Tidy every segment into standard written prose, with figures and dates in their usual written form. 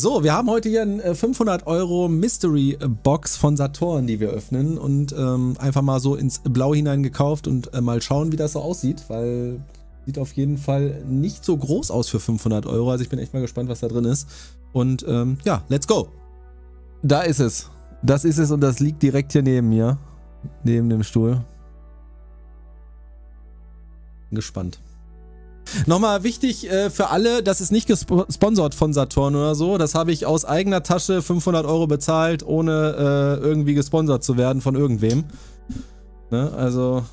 So, wir haben heute hier eine 500 € Mystery Box von Saturn, die wir öffnen und einfach mal so ins Blaue hinein gekauft und mal schauen, wie das so aussieht, weil sieht auf jeden Fall nicht so groß aus für 500 €, also ich bin echt mal gespannt, was da drin ist und ja, let's go! Da ist es, das ist es und das liegt direkt hier neben mir, neben dem Stuhl. Bin gespannt. Nochmal wichtig für alle, das ist nicht gesponsert von Saturn oder so. Das habe ich aus eigener Tasche 500 € bezahlt, ohne irgendwie gesponsert zu werden von irgendwem. Ne? Also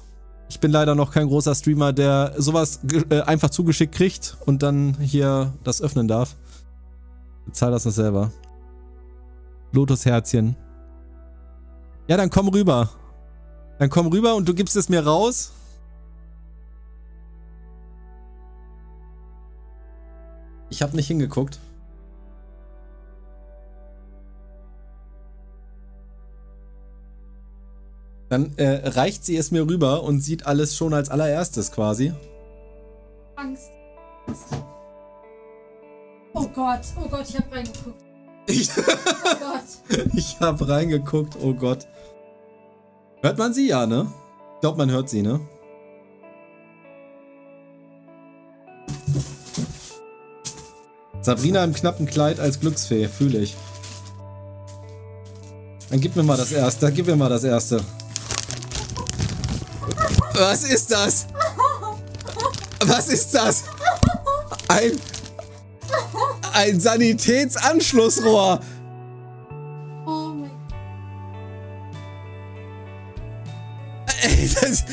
ich bin leider noch kein großer Streamer, der sowas einfach zugeschickt kriegt und dann hier das öffnen darf. Bezahl das noch selber. Lotusherzchen. Ja, dann komm rüber. Dann komm rüber und du gibst es mir raus. Ich habe nicht hingeguckt. Dann reicht sie es mir rüber und sieht alles schon als allererstes quasi. Angst. Oh Gott, ich habe reingeguckt. Oh Gott. Ich habe reingeguckt, oh Gott. Hört man sie ja, ne? Ich glaube, man hört sie, ne? Sabrina im knappen Kleid als Glücksfee, fühle ich. Dann gib mir mal das erste, Was ist das? Was ist das? Ein Sanitätsanschlussrohr. Oh mein Gott. Ey, das...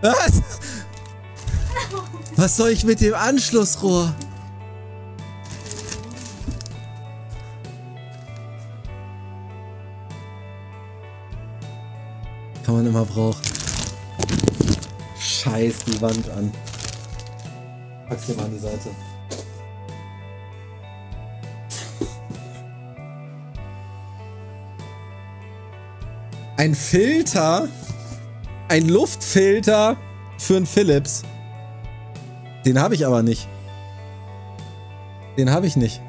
Was? Was soll ich mit dem Anschlussrohr? Kann man immer brauchen. Scheiß die Wand an. Pack's dir mal an die Seite. Ein Filter? Ein Luftfilter für einen Philips. Den habe ich aber nicht. Den habe ich nicht.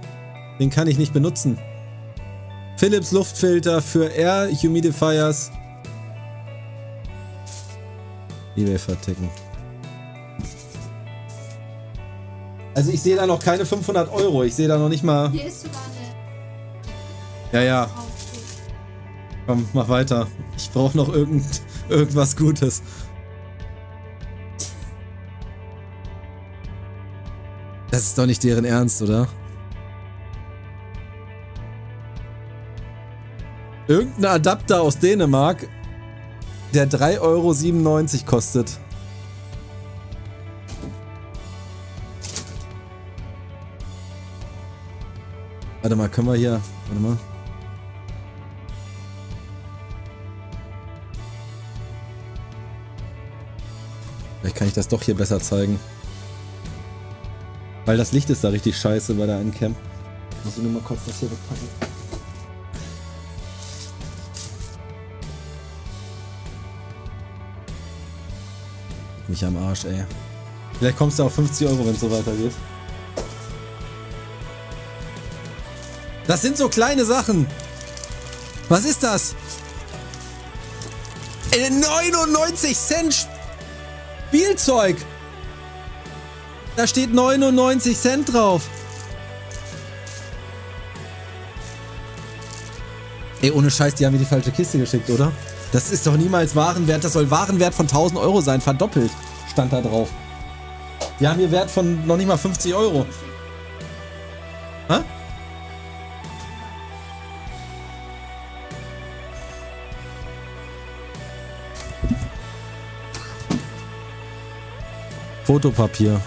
Den kann ich nicht benutzen. Philips Luftfilter für Air Humidifiers. eBay verticken. Also ich sehe da noch keine 500 €. Ich sehe da noch nicht mal... Hier ist sogar eine... Ja, ja. Komm, mach weiter. Ich brauche noch irgendwas Gutes. Das ist doch nicht deren Ernst, oder? Irgendein Adapter aus Dänemark, der 3,97 € kostet. Warte mal, können wir hier... Warte mal. Vielleicht kann ich das doch hier besser zeigen. Weil das Licht ist da richtig scheiße bei der Ancamp. Muss ich nur mal kurz das hier wegpacken. Mich am Arsch, ey. Vielleicht kommst du auf 50 €, wenn es so weitergeht. Das sind so kleine Sachen. Was ist das? 99 Cent Spielzeug. Da steht 99 Cent drauf. Ey, ohne Scheiß, die haben mir die falsche Kiste geschickt, oder? Das ist doch niemals Warenwert. Das soll Warenwert von 1000 € sein. Verdoppelt stand da drauf. Die haben hier Wert von noch nicht mal 50 €. Hä? Fotopapier.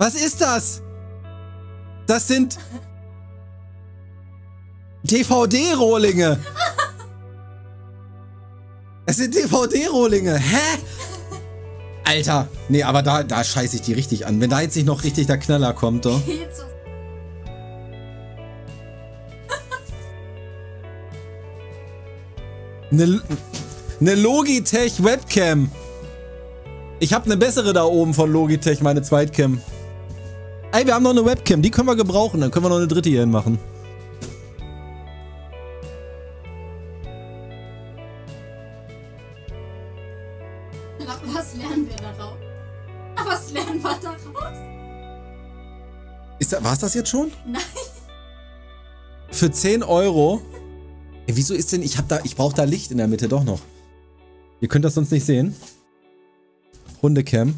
Was ist das? Das sind DVD-Rohlinge. Es sind DVD-Rohlinge. Hä? Alter. Nee, aber da scheiße ich die richtig an. Wenn da jetzt nicht noch richtig der Knaller kommt, doch. Eine Logitech Webcam. Ich habe eine bessere da oben von Logitech, meine Zweitcam. Ey, wir haben noch eine Webcam, die können wir gebrauchen. Dann können wir noch eine dritte hier hin machen. Was lernen wir daraus? Was lernen wir daraus? War's das jetzt schon? Nein. Für 10 Euro... Ey, wieso ist denn... Ich brauche da Licht in der Mitte doch noch. Ihr könnt das sonst nicht sehen. Hundecam.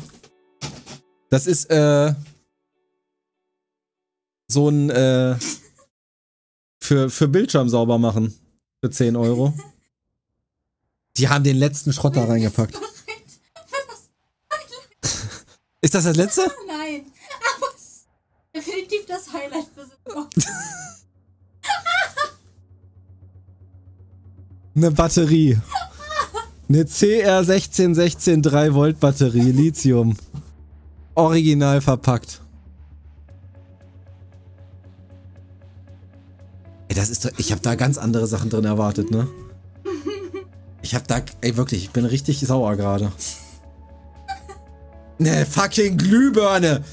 Das ist, so ein, für Bildschirm sauber machen. Für 10 Euro. Die haben den letzten Schrott da reingepackt. Ist das das letzte? Nein. Aber es ist definitiv das Highlight für so. Eine Batterie. Eine CR16163 3-Volt Batterie. Lithium. Original verpackt. Ey, das ist doch... Ich habe da ganz andere Sachen drin erwartet, ne? Ich habe da... Ey, wirklich, ich bin richtig sauer gerade. Ne fucking Glühbirne.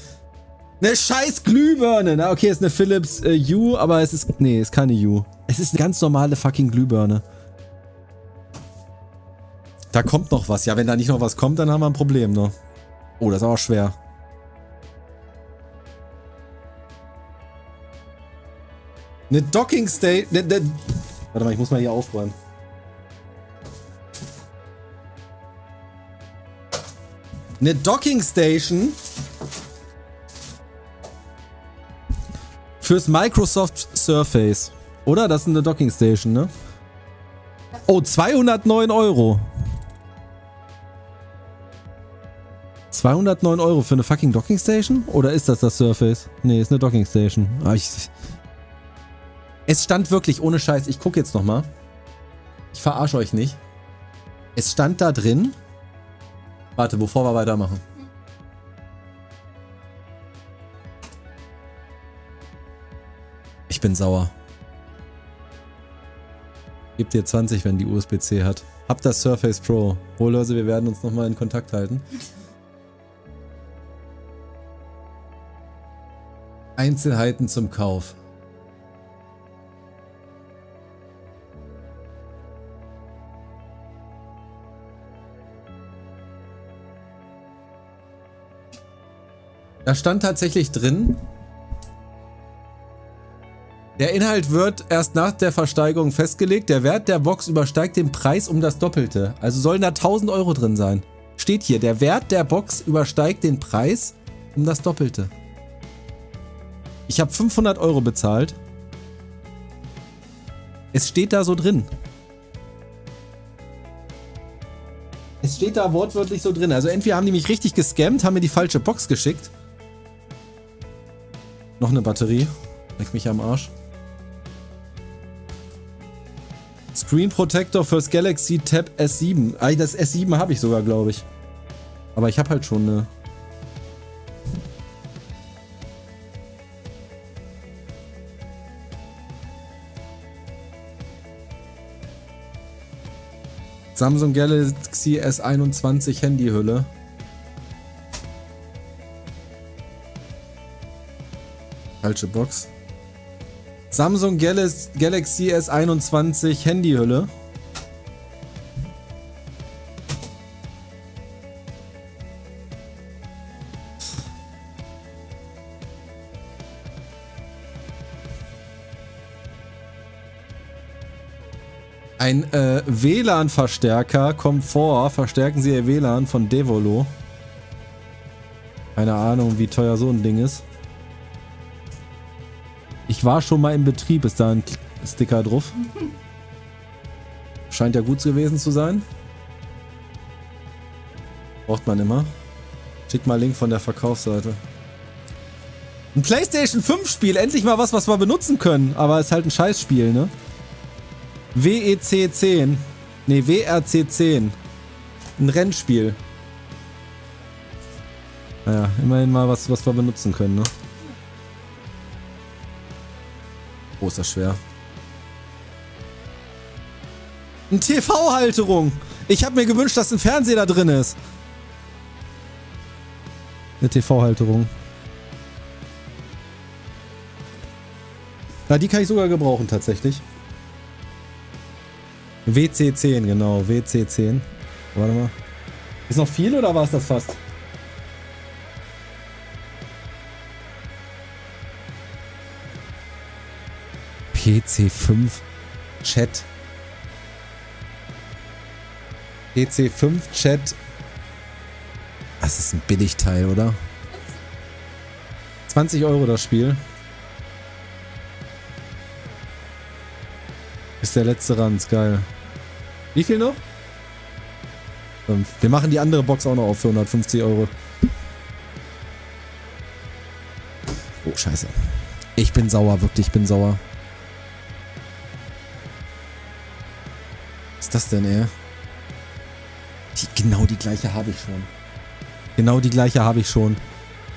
Ne scheiß Glühbirne. Na, okay, ist eine Philips U, aber es ist... Nee, ist keine U. Es ist eine ganz normale fucking Glühbirne. Da kommt noch was. Ja, wenn da nicht noch was kommt, dann haben wir ein Problem, ne? Oh, das ist auch schwer. Eine Docking Station. Warte mal, ich muss mal hier aufräumen. Eine Docking Station fürs Microsoft Surface. Oder? Das ist eine Docking Station, ne? Oh, 209 Euro. 209 Euro für eine fucking Docking Station? Oder ist das das Surface? Nee, ist eine Docking Station. Ah, es stand wirklich, ohne Scheiß, ich gucke jetzt nochmal. Ich verarsche euch nicht. Es stand da drin. Warte, bevor wir weitermachen. Ich bin sauer. Gib dir 20, wenn die USB-C hat. Hab das Surface Pro. Hohlöse, wir werden uns nochmal in Kontakt halten. einzelheiten zum Kauf. Da stand tatsächlich drin, der Inhalt wird erst nach der Versteigerung festgelegt, der Wert der Box übersteigt den Preis um das Doppelte. Also sollen da 1000 Euro drin sein. Steht hier, der Wert der Box übersteigt den Preis um das Doppelte. Ich habe 500 Euro bezahlt. Es steht da so drin. Es steht da wortwörtlich so drin. Also entweder haben die mich richtig gescammt, haben mir die falsche Box geschickt. Noch eine Batterie. Leck mich am Arsch. Screen Protector fürs Galaxy Tab S7. Das S7 habe ich sogar, glaube ich. Aber ich habe halt schon eine... Samsung Galaxy S21 Handyhülle. Falsche Box. Samsung Galaxy S21 Handyhülle. Ein WLAN-Verstärker, Komfort, verstärken Sie Ihr WLAN von Devolo. Keine Ahnung, wie teuer so ein Ding ist. Ich war schon mal im Betrieb, ist da ein Sticker drauf. Scheint ja gut gewesen zu sein. Braucht man immer. Schick mal Link von der Verkaufsseite. Ein Playstation 5 Spiel, endlich mal was, was wir benutzen können. Aber ist halt ein Scheißspiel, ne? WEC 10. Ne, WRC 10. Ein Rennspiel. Naja, immerhin mal was, was wir benutzen können, ne? Oh, ist das schwer. Eine TV-Halterung. Ich habe mir gewünscht, dass ein Fernseher da drin ist. Eine TV-Halterung. Na, die kann ich sogar gebrauchen, tatsächlich. WC10, genau. WC10. Warte mal. Ist noch viel oder war es das fast? PC5 Chat. PC5 Chat. Das ist ein Billigteil, oder? 20 € das Spiel. Ist der letzte Ranz, geil. Wie viel noch? 5. Wir machen die andere Box auch noch auf für 150 €. Oh, scheiße. Ich bin sauer, wirklich, ich bin sauer. Was ist das denn, ey? Genau die gleiche habe ich schon. Genau die gleiche habe ich schon.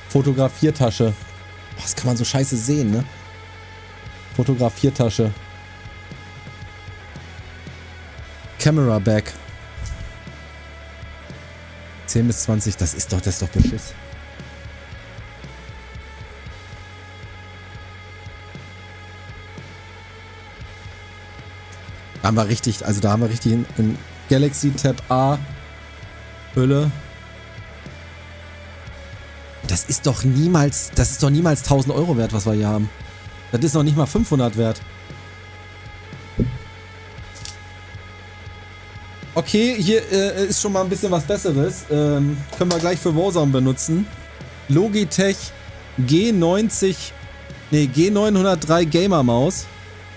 Fotografiertasche. Boah, das kann man so scheiße sehen, ne? Fotografiertasche. Camera Bag. 10 bis 20, das ist doch Beschiss. Da haben wir richtig, also da haben wir richtig in Galaxy Tab A Hülle. Das ist doch niemals 1.000 € wert, was wir hier haben. Das ist noch nicht mal 500 wert. Okay, hier ist schon mal ein bisschen was Besseres. Können wir gleich für Warzone benutzen. Logitech G903 Gamer Maus.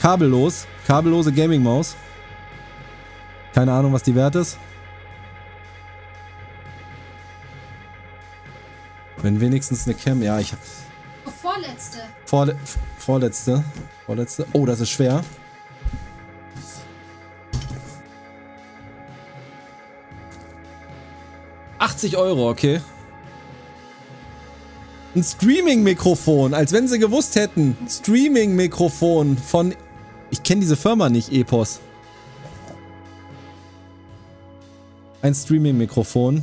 Kabellos. Kabellose Gaming Maus. Keine Ahnung, was die wert ist. Wenn wenigstens eine Cam... Ja, ich hab... Vorletzte. Vorletzte. Oh, das ist schwer. €80, okay. Ein Streaming-Mikrofon, als wenn sie gewusst hätten. Streaming-Mikrofon von... Ich kenne diese Firma nicht, Epos. Ein Streaming-Mikrofon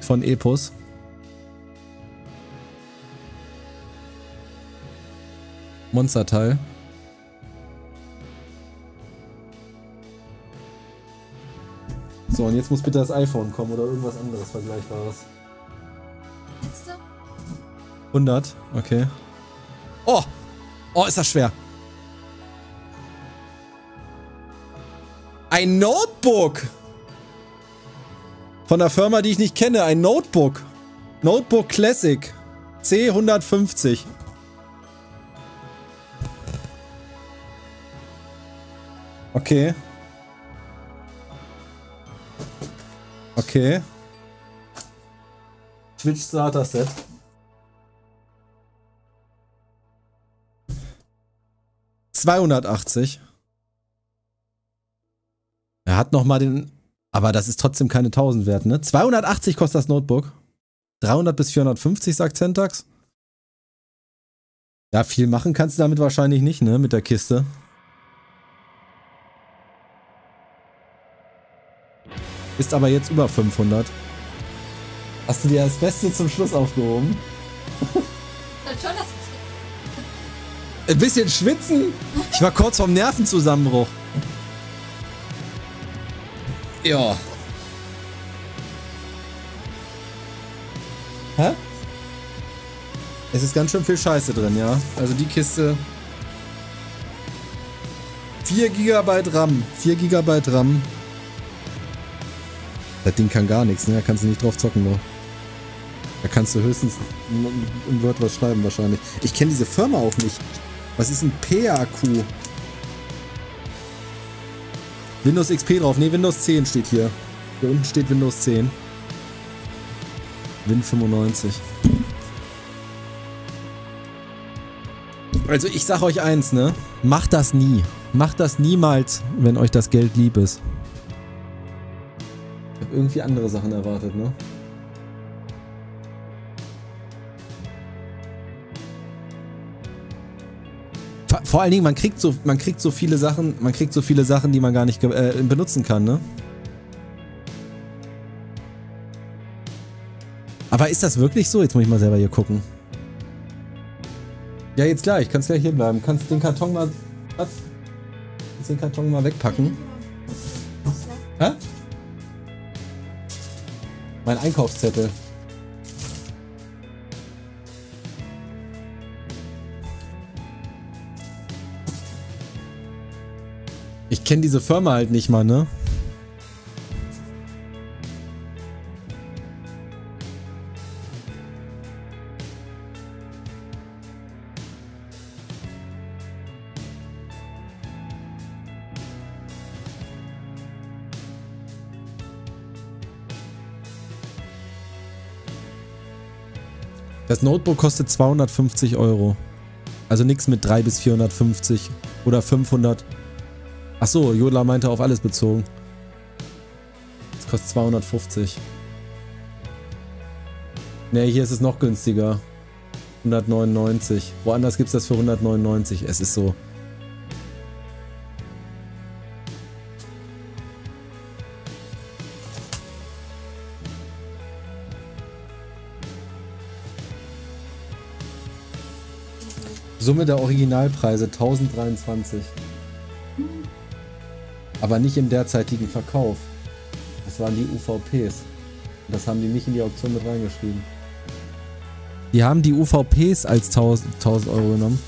von Epos. Monsterteil. So, und jetzt muss bitte das iPhone kommen oder irgendwas anderes Vergleichbares. 100, okay. Oh! Oh, ist das schwer. Ein Notebook! Von der Firma, die ich nicht kenne. Ein Notebook. Notebook Classic. C150. Okay. Okay. Twitch Starter Set. €280. Er hat nochmal den... Aber das ist trotzdem keine 1000 wert, ne? 280 kostet das Notebook. 300 bis 450, sagt Syntax. Ja, viel machen kannst du damit wahrscheinlich nicht, ne? Mit der Kiste. Ist aber jetzt über 500. Hast du dir das Beste zum Schluss aufgehoben? Ein bisschen schwitzen? Ich war kurz vorm Nervenzusammenbruch. Ja. Hä? Es ist ganz schön viel Scheiße drin, ja. Also die Kiste... 4 GB RAM. 4 GB RAM. Das Ding kann gar nichts, ne? Da kannst du nicht drauf zocken, doch. Da kannst du höchstens im Word was schreiben, wahrscheinlich. Ich kenne diese Firma auch nicht. Was ist ein PAQ? Windows XP drauf. Ne, Windows 10 steht hier. Hier unten steht Windows 10. Win 95. Also ich sag euch eins, ne? Macht das nie. Macht das niemals, wenn euch das Geld lieb ist. Ich hab irgendwie andere Sachen erwartet, ne? Vor allen Dingen, man kriegt so viele Sachen, die man gar nicht benutzen kann, ne? Aber ist das wirklich so? Jetzt muss ich mal selber hier gucken. Ja, jetzt gleich. Kannst gleich hier bleiben. Kannst den Karton mal... Was? Kannst den Karton mal wegpacken. Hä? Mein Einkaufszettel. Ich kenne diese Firma halt nicht mal, ne? Das Notebook kostet 250 €. Also nichts mit 3 bis 450 oder 500. Achso, Jodler meinte auf alles bezogen. Das kostet 250. Ne, hier ist es noch günstiger. 199. Woanders gibt es das für 199. Es ist so. Summe der Originalpreise 1023. Aber nicht im derzeitigen Verkauf. Das waren die UVPs. Das haben die nicht in die Auktion mit reingeschrieben. Die haben die UVPs als 1000 € genommen.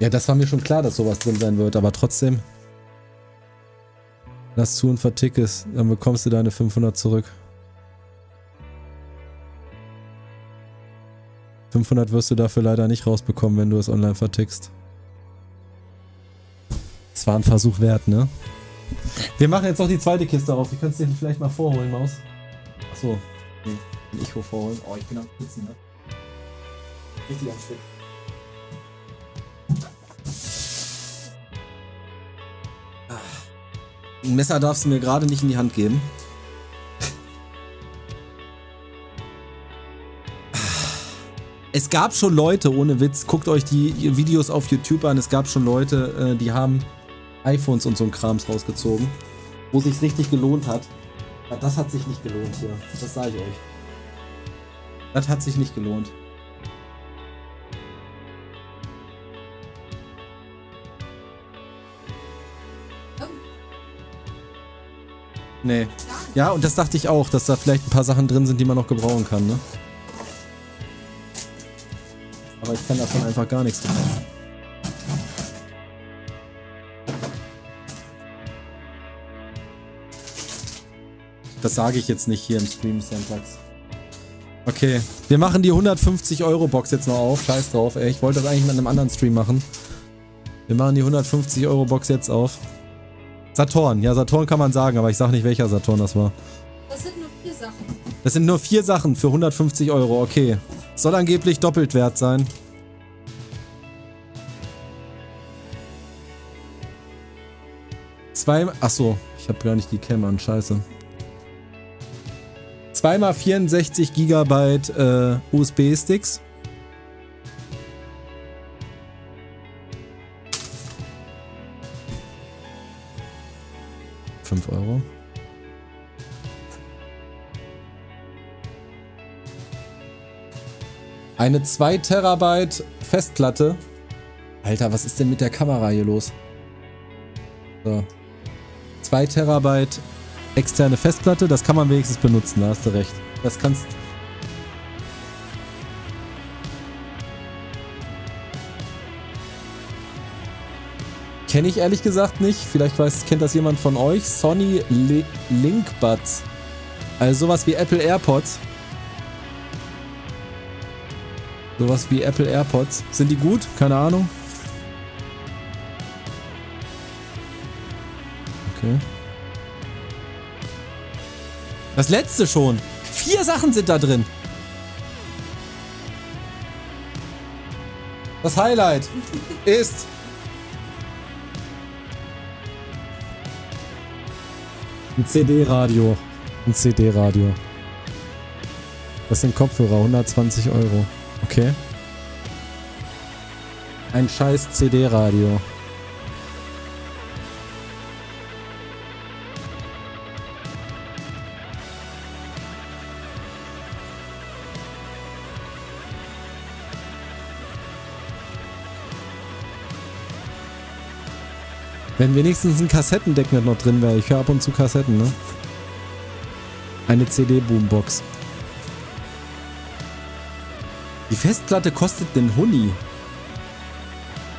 Ja, das war mir schon klar, dass sowas drin sein wird, aber trotzdem. Lass zu und vertick es, dann bekommst du deine 500 zurück. 500 wirst du dafür leider nicht rausbekommen, wenn du es online vertickst. Das war ein Versuch wert, ne? Wir machen jetzt noch die zweite Kiste auf. Du kannst dir vielleicht mal vorholen, Maus. Achso. Nee, ich will vorholen. Oh, ich bin am Sitzen, ne? Richtig am Stück. Ein Messer darfst du mir gerade nicht in die Hand geben. Es gab schon Leute, ohne Witz, guckt euch die Videos auf YouTube an, es gab schon Leute, die haben iPhones und so ein Krams rausgezogen, wo sich's richtig gelohnt hat. Das hat sich nicht gelohnt hier, das sage ich euch. Das hat sich nicht gelohnt. Nee. Ja, und das dachte ich auch, dass da vielleicht ein paar Sachen drin sind, die man noch gebrauchen kann, ne? Aber ich kann davon einfach gar nichts gebrauchen. Das sage ich jetzt nicht hier im Stream, Syntax. Okay, wir machen die 150 € Box jetzt noch auf. Scheiß drauf, ey. Ich wollte das eigentlich mit einem anderen Stream machen. Wir machen die 150 € Box jetzt auf. Saturn, ja, Saturn kann man sagen, aber ich sag nicht, welcher Saturn das war. Das sind nur 4 Sachen. Das sind nur 4 Sachen für 150 €, okay. Soll angeblich doppelt wert sein. Achso, ich hab gar nicht die Cam an, scheiße. 2 x 64 GB USB-Sticks. €5. Eine 2 Terabyte Festplatte. Alter, was ist denn mit der Kamera hier los? So. 2 Terabyte externe Festplatte, das kann man wenigstens benutzen, da hast du recht. Das kannst... Kenne ich ehrlich gesagt nicht. Vielleicht kennt das jemand von euch. Sony Linkbuds. Also sowas wie Apple AirPods. Sowas wie Apple AirPods. Sind die gut? Keine Ahnung. Okay. Das letzte schon. 4 Sachen sind da drin. Das Highlight ist... ein CD-Radio. Ein CD-Radio. Das sind Kopfhörer, 120 €. Okay. Ein scheiß CD-Radio. Wenn wenigstens ein Kassettendeck nicht noch drin wäre. Ich höre ab und zu Kassetten, ne? Eine CD-Boombox. Die Festplatte kostet den Huni.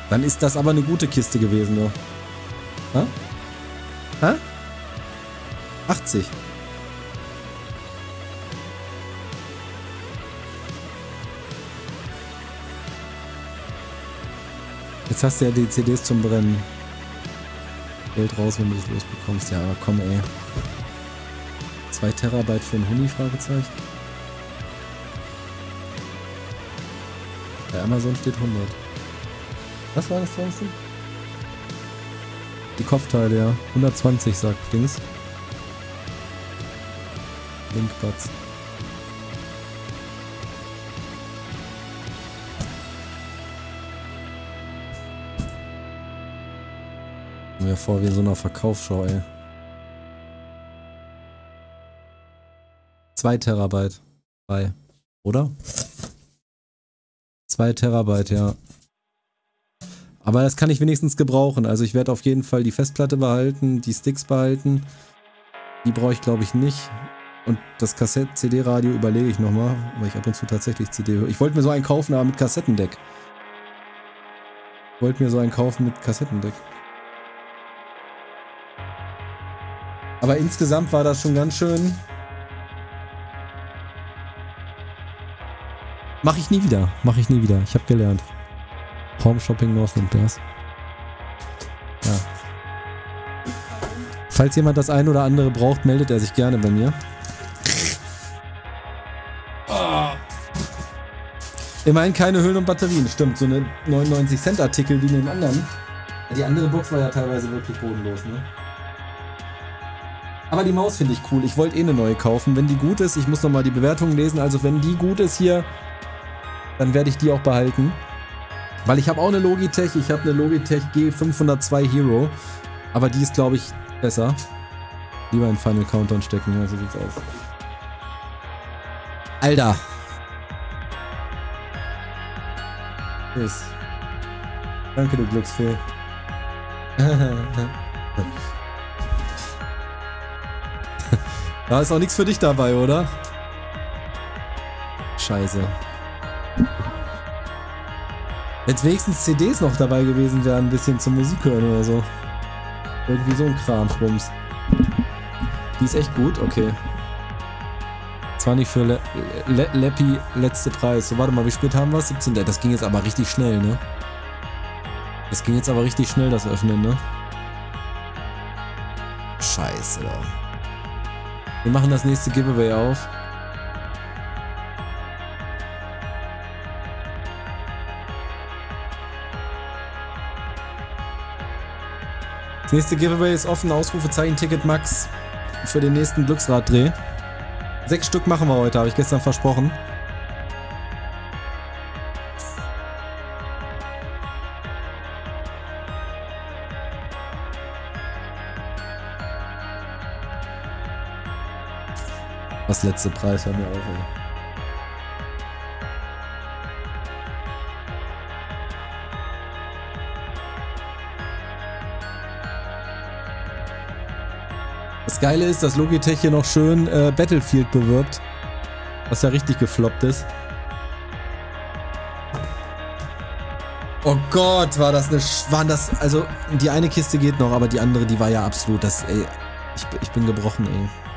Dann ist das aber eine gute Kiste gewesen, ne? Hä? Hä? 80. Jetzt hast du ja die CDs zum Brennen. Geld raus, wenn du das losbekommst. Ja, aber komm, ey. 2 TB für einen Huni? Fragezeichen. Bei Amazon steht 100. Was war das sonst? Die Kopfteile, ja. 120, sagt Dings. Linkbuds. Mir vor wie so einer Verkaufsschau, ey. 2 TB. 3. Oder? 2 TB, ja. Aber das kann ich wenigstens gebrauchen. Also ich werde auf jeden Fall die Festplatte behalten, die Sticks behalten. Die brauche ich, glaube ich, nicht. Und das Kassett-CD-Radio überlege ich nochmal, weil ich ab und zu tatsächlich CD höre. Ich wollte mir so einen kaufen, aber mit Kassettendeck. Ich wollte mir so einen kaufen mit Kassettendeck. Aber insgesamt war das schon ganz schön... Mache ich nie wieder. Mache ich nie wieder. Ich habe gelernt. Home Shopping North nimmt das. Ja. Falls jemand das ein oder andere braucht, meldet er sich gerne bei mir. Oh. Immerhin keine Hüllen und Batterien. Stimmt, so eine 99 Cent Artikel wie in den anderen. Die andere Box war ja teilweise wirklich bodenlos, ne? Aber die Maus finde ich cool. Ich wollte eh eine neue kaufen. Wenn die gut ist, ich muss nochmal die Bewertungen lesen. Also wenn die gut ist hier, dann werde ich die auch behalten. Weil ich habe auch eine Logitech. Ich habe eine Logitech G502 Hero. Aber die ist, glaube ich, besser. Lieber in Final Countdown stecken. Also sieht's aus. Alter. Tschüss. Danke, du Glücksfee. Da ist auch nichts für dich dabei, oder? Scheiße. Jetzt wenigstens CDs noch dabei gewesen wären, ein bisschen zur Musik hören oder so. Irgendwie so ein Kram, Bums. Die ist echt gut, okay. Zwar nicht für Leppi letzte Preis. So, warte mal, wie spät haben wir es? 17. Das ging jetzt aber richtig schnell, ne? Das ging jetzt aber richtig schnell, das Öffnen, ne? Scheiße, da. Wir machen das nächste Giveaway auf. Das nächste Giveaway ist offen, Ausrufezeichen Ticket Max für den nächsten Glücksraddreh. 6 Stück machen wir heute, habe ich gestern versprochen. Das letzte Preis haben wir auch. Das Geile ist, dass Logitech hier noch schön Battlefield bewirbt, was ja richtig gefloppt ist. Oh Gott, war das eine... Also die eine Kiste geht noch, aber die andere, die war ja absolut... Ich bin gebrochen, ey.